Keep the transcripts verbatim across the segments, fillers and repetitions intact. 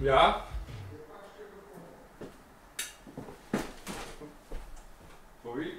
Ja? Sorry?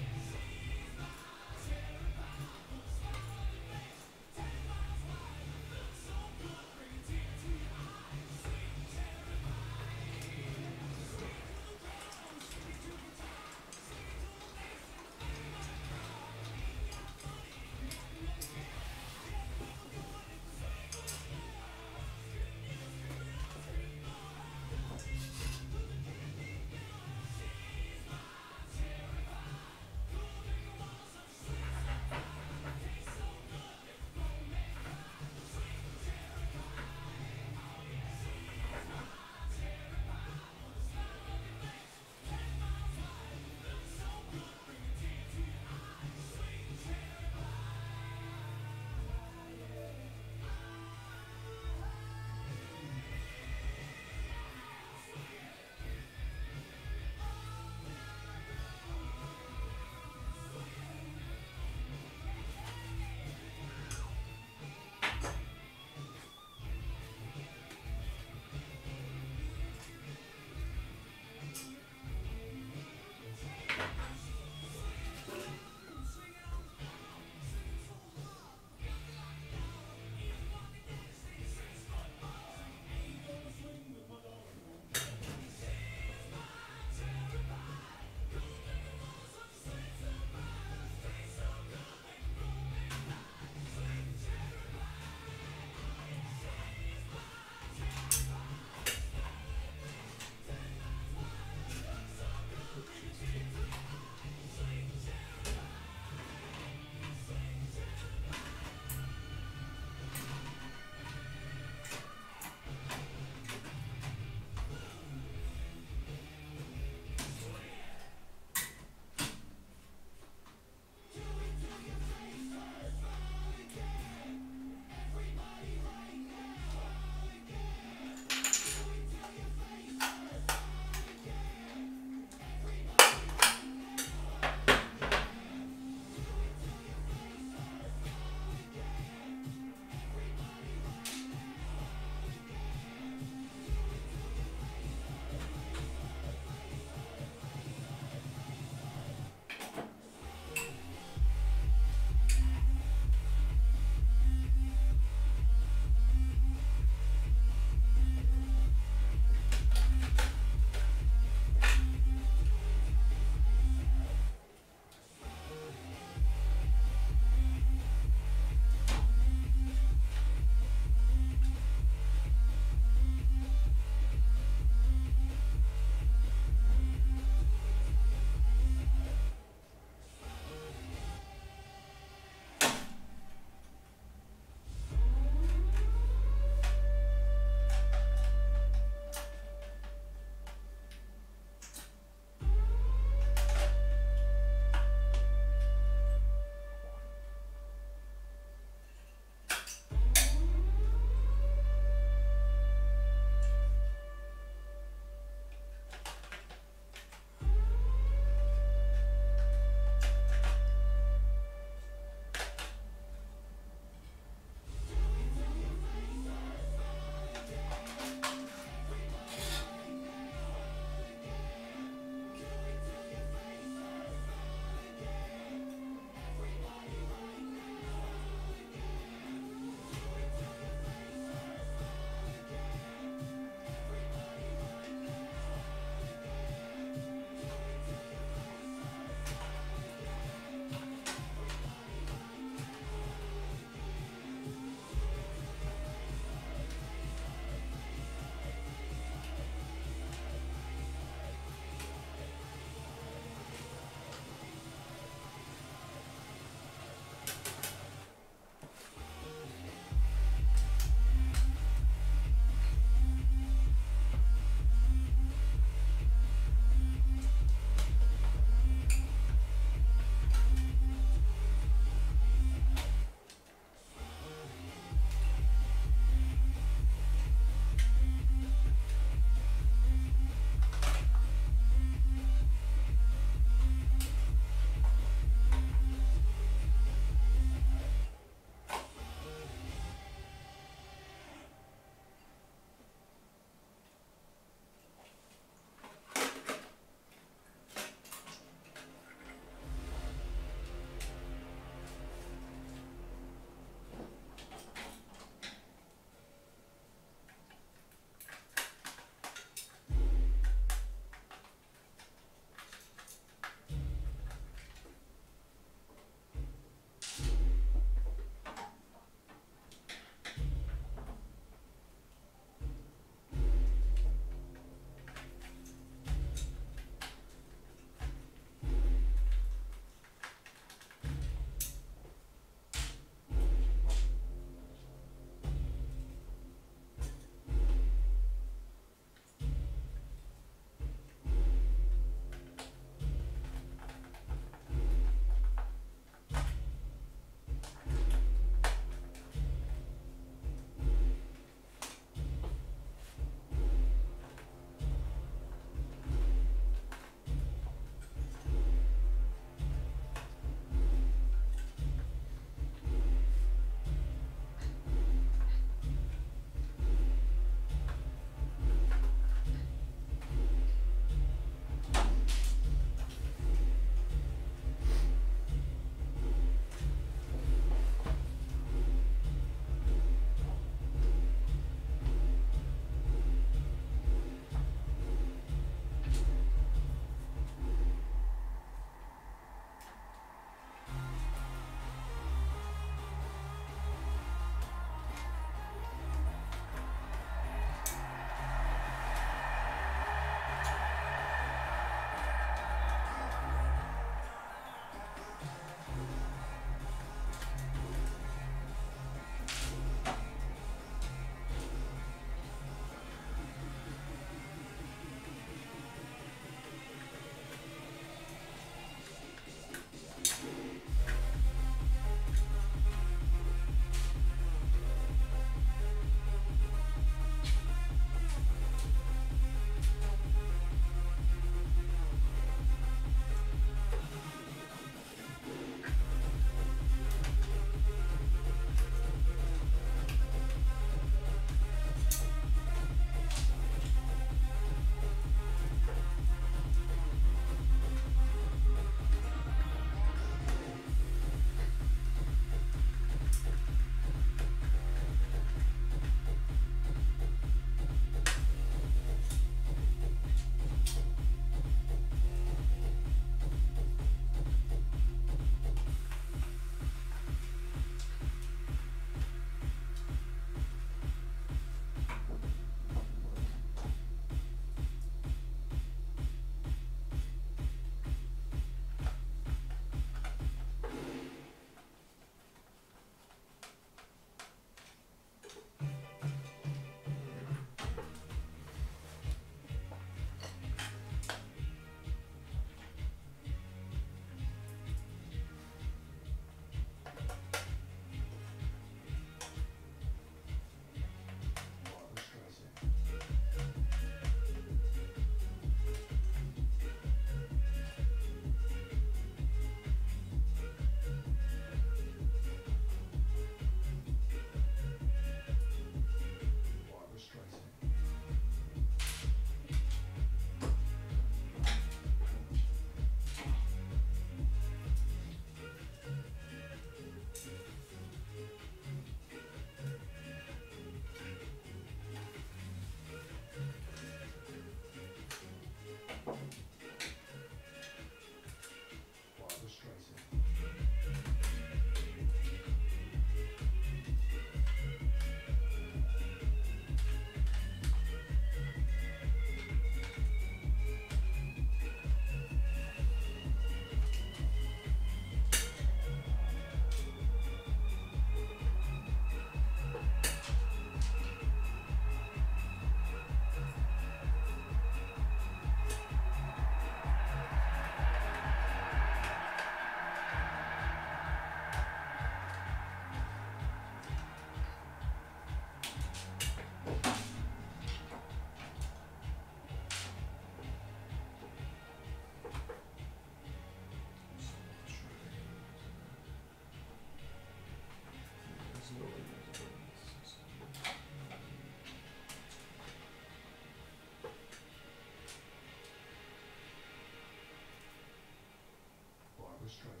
Barbra Streisand.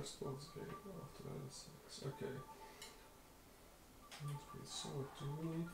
first one's here, after that it's six. Okay. Must be solid two.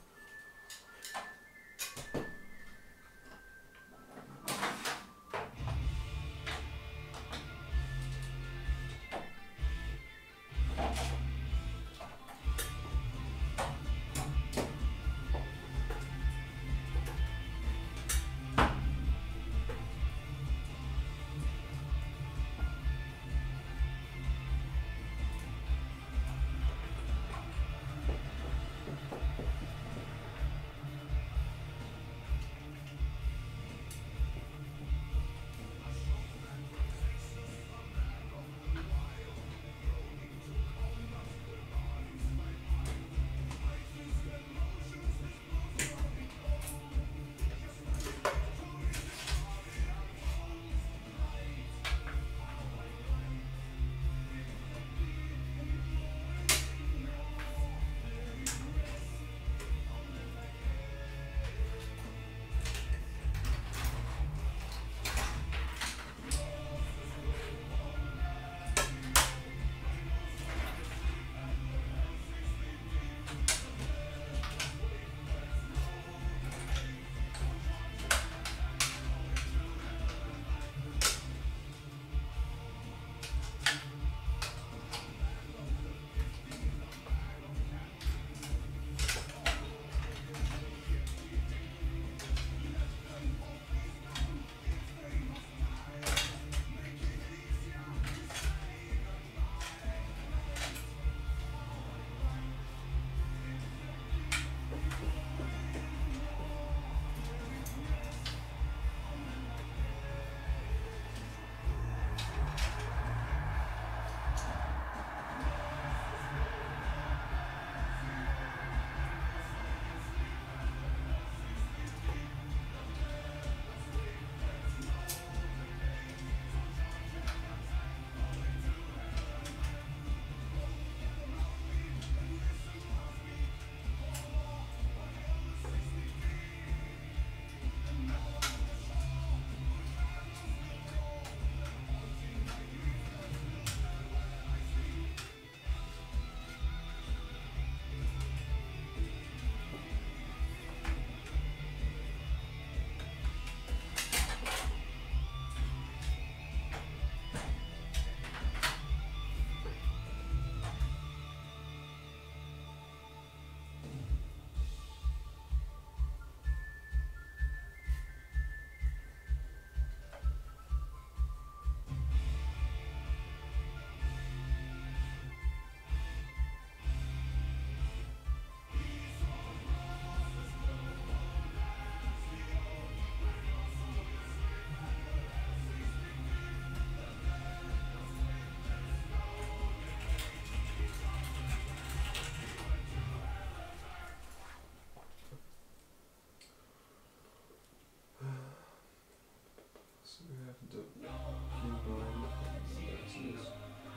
The keyboard, that's this,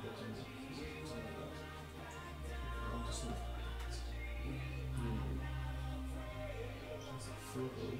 buttons, things like that. I'm just like, hmm, that's a photo.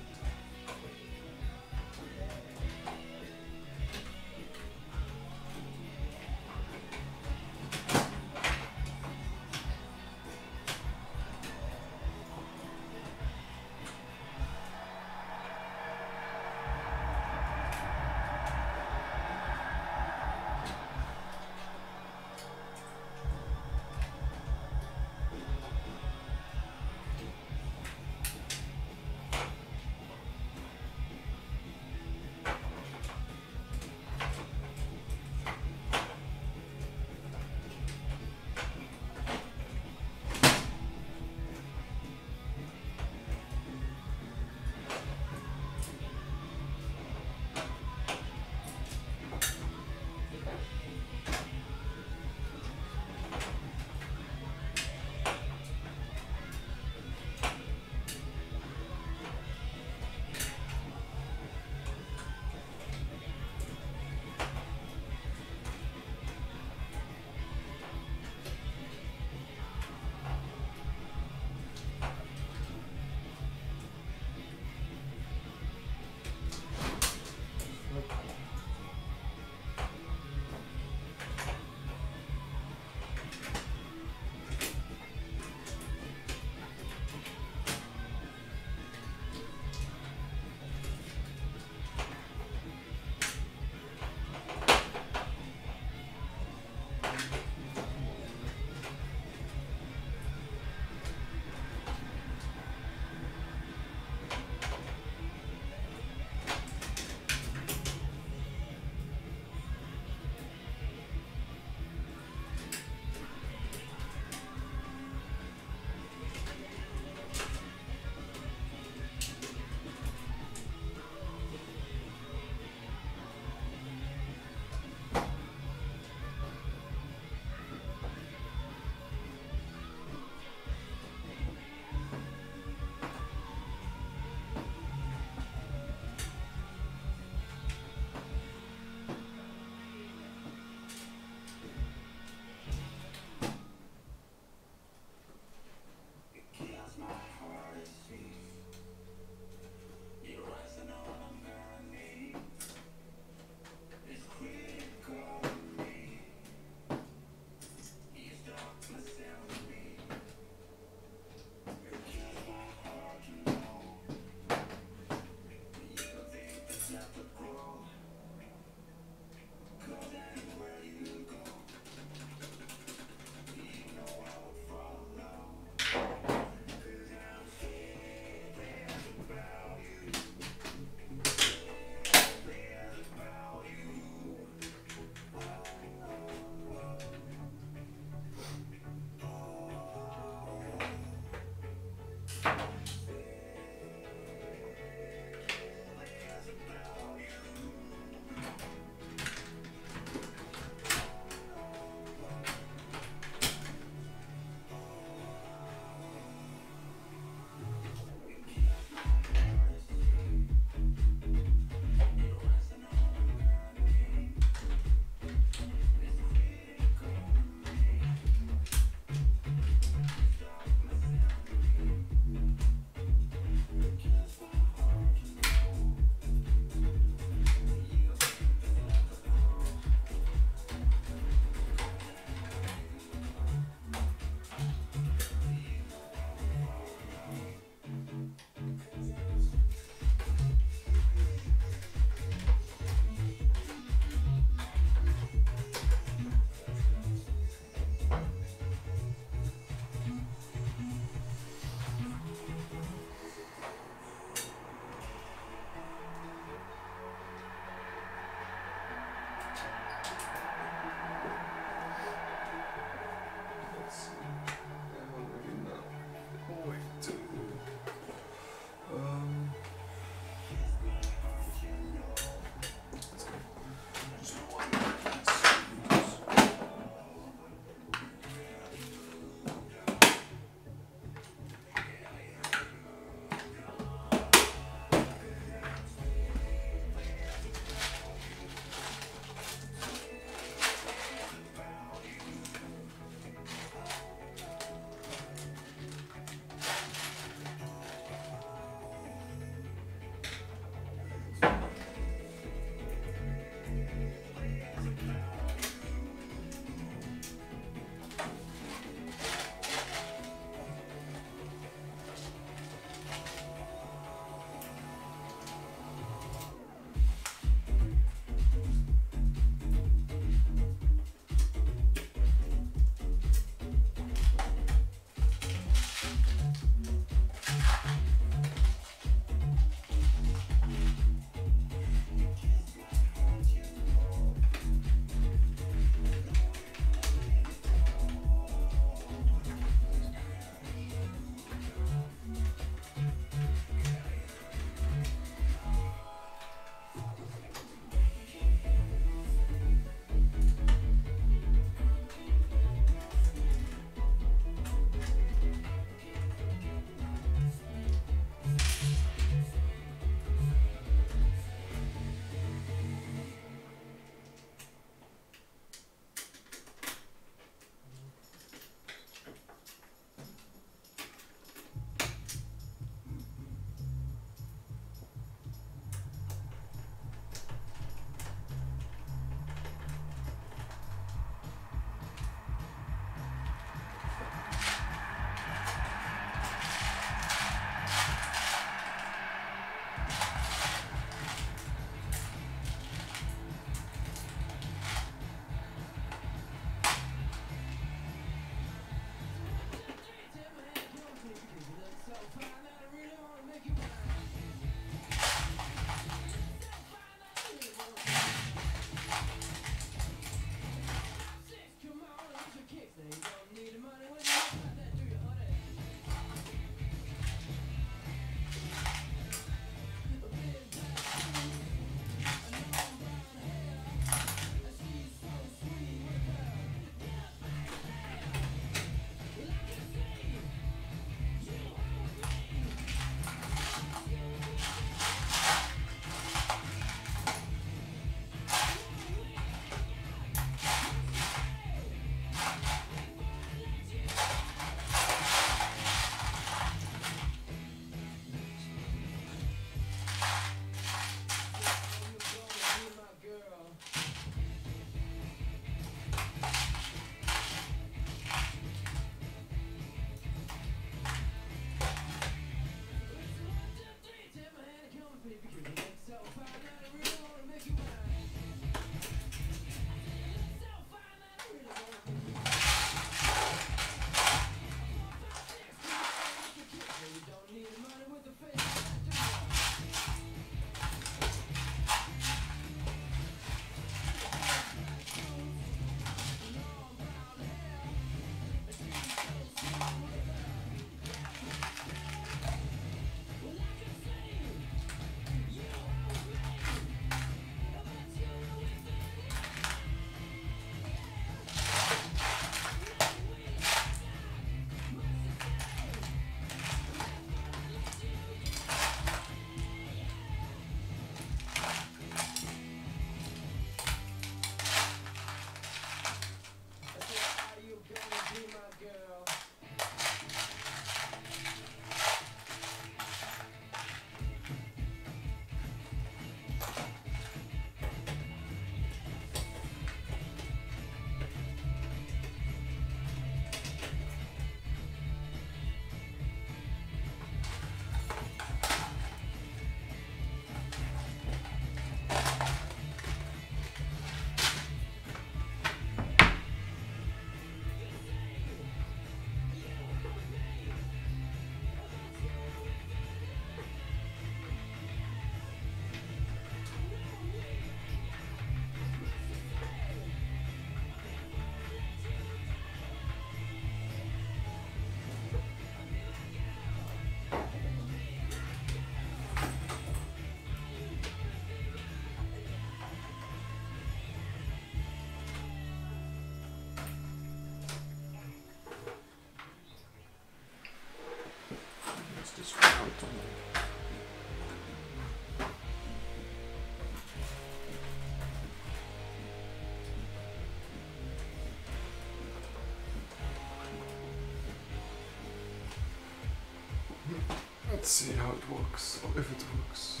Let's see how it works, or if it works.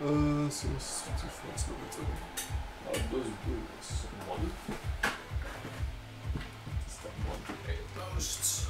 Uh, so it's fifty-four, it's not better. How does it do this? One. Step one to eight toasts.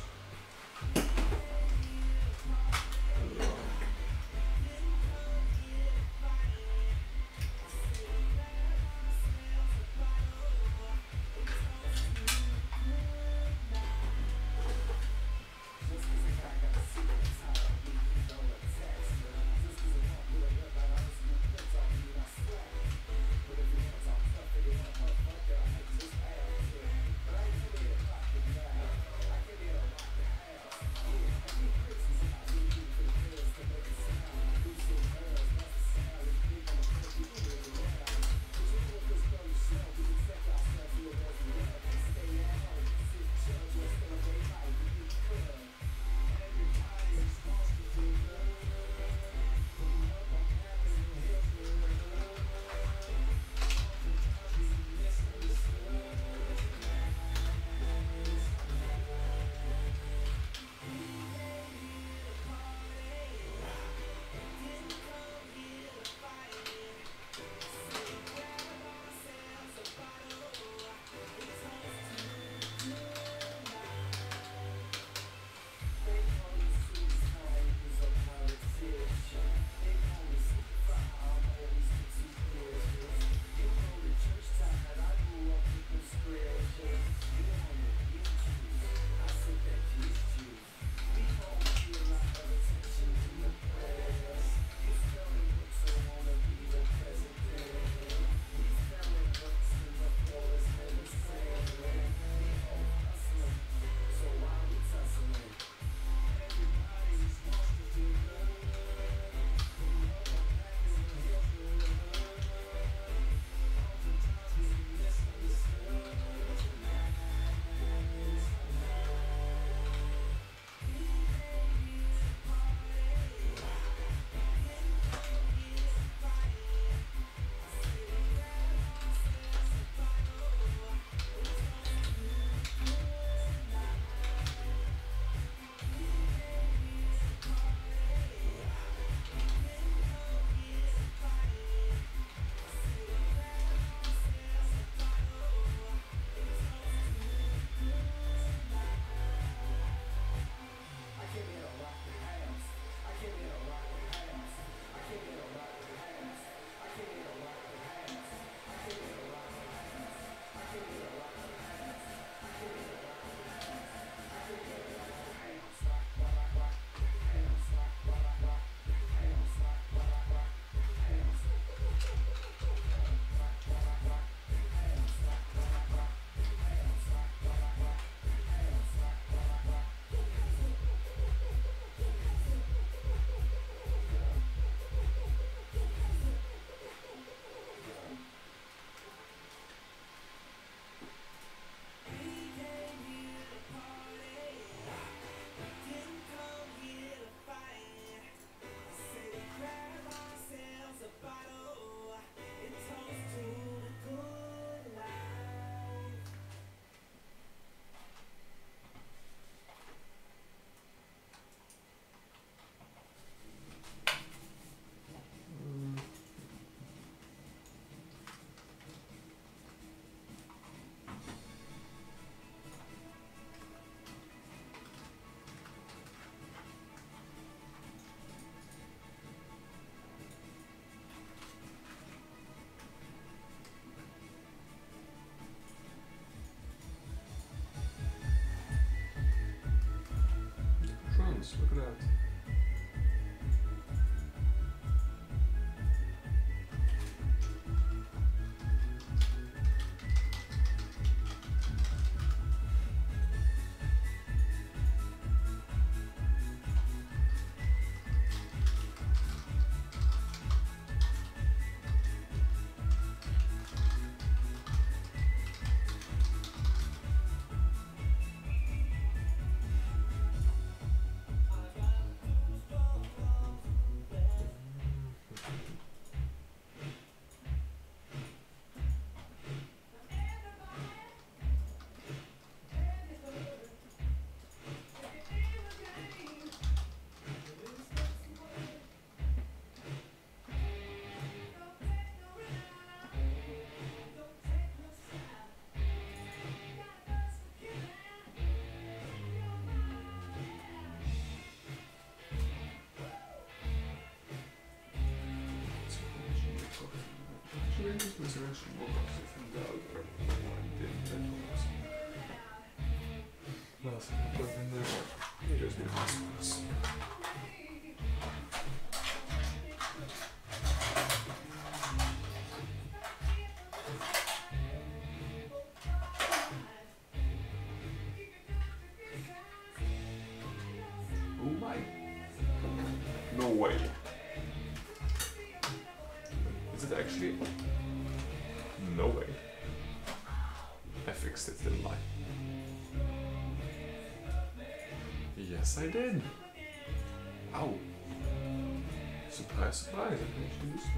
use resurrection robots if in doubt or in battles? Nothing, but in the it just becomes I did. Ow. Surprise, surprise, I can actually do stuff.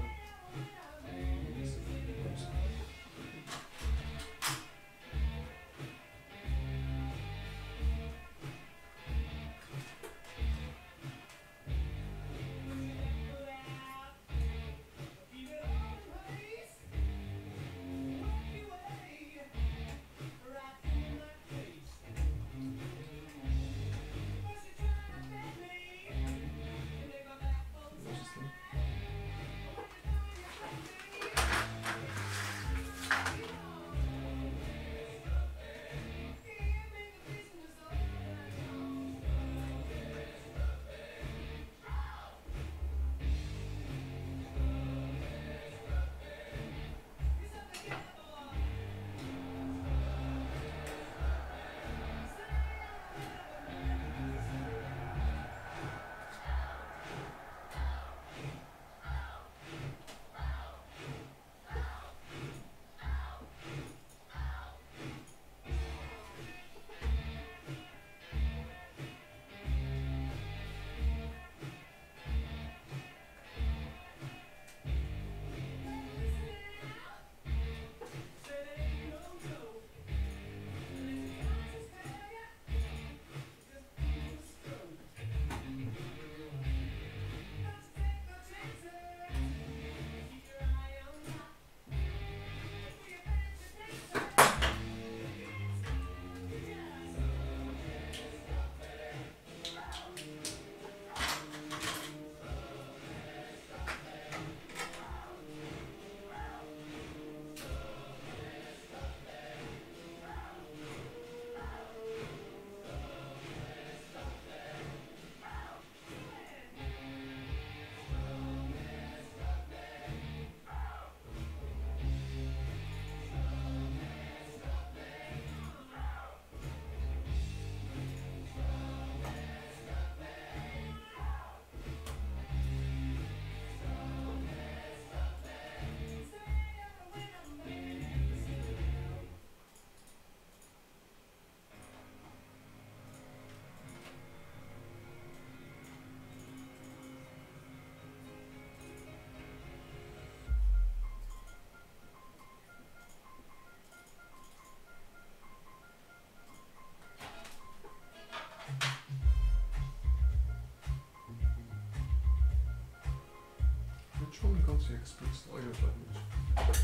Surely God to express all your language.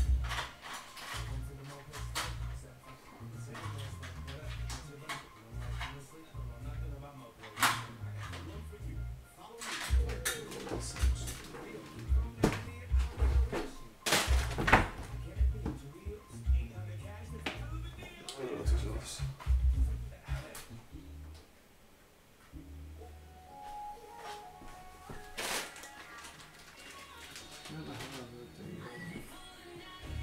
Where the hell are the thing going?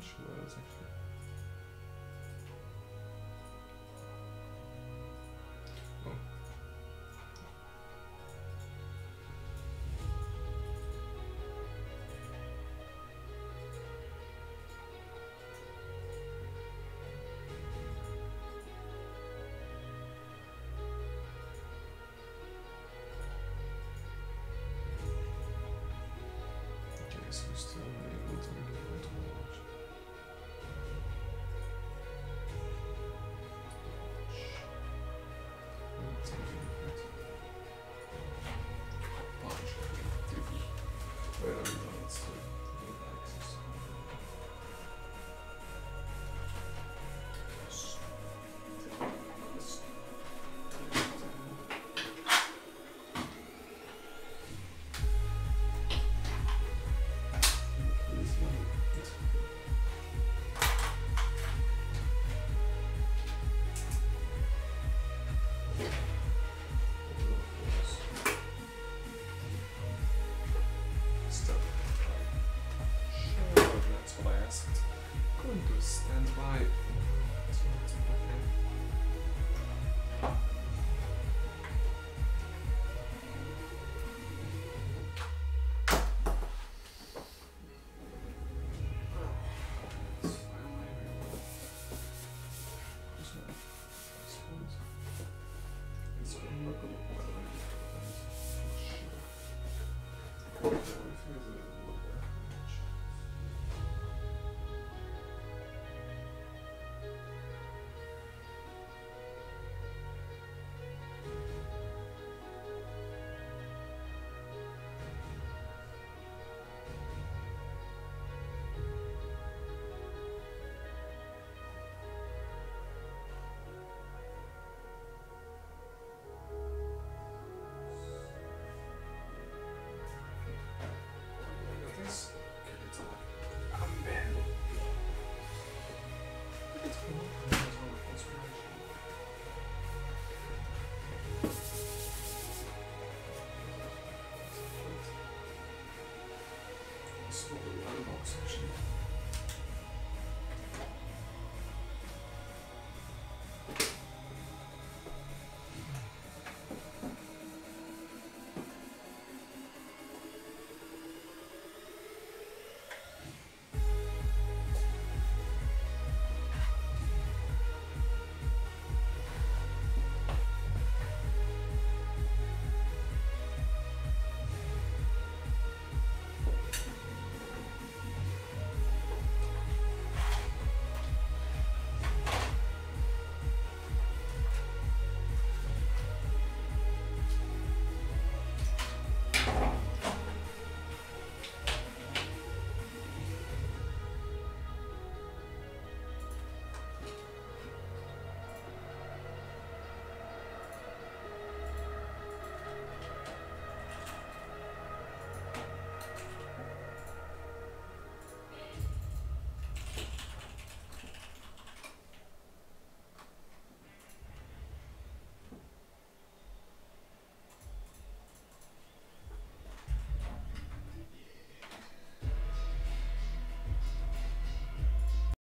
I'm sure that was actually. So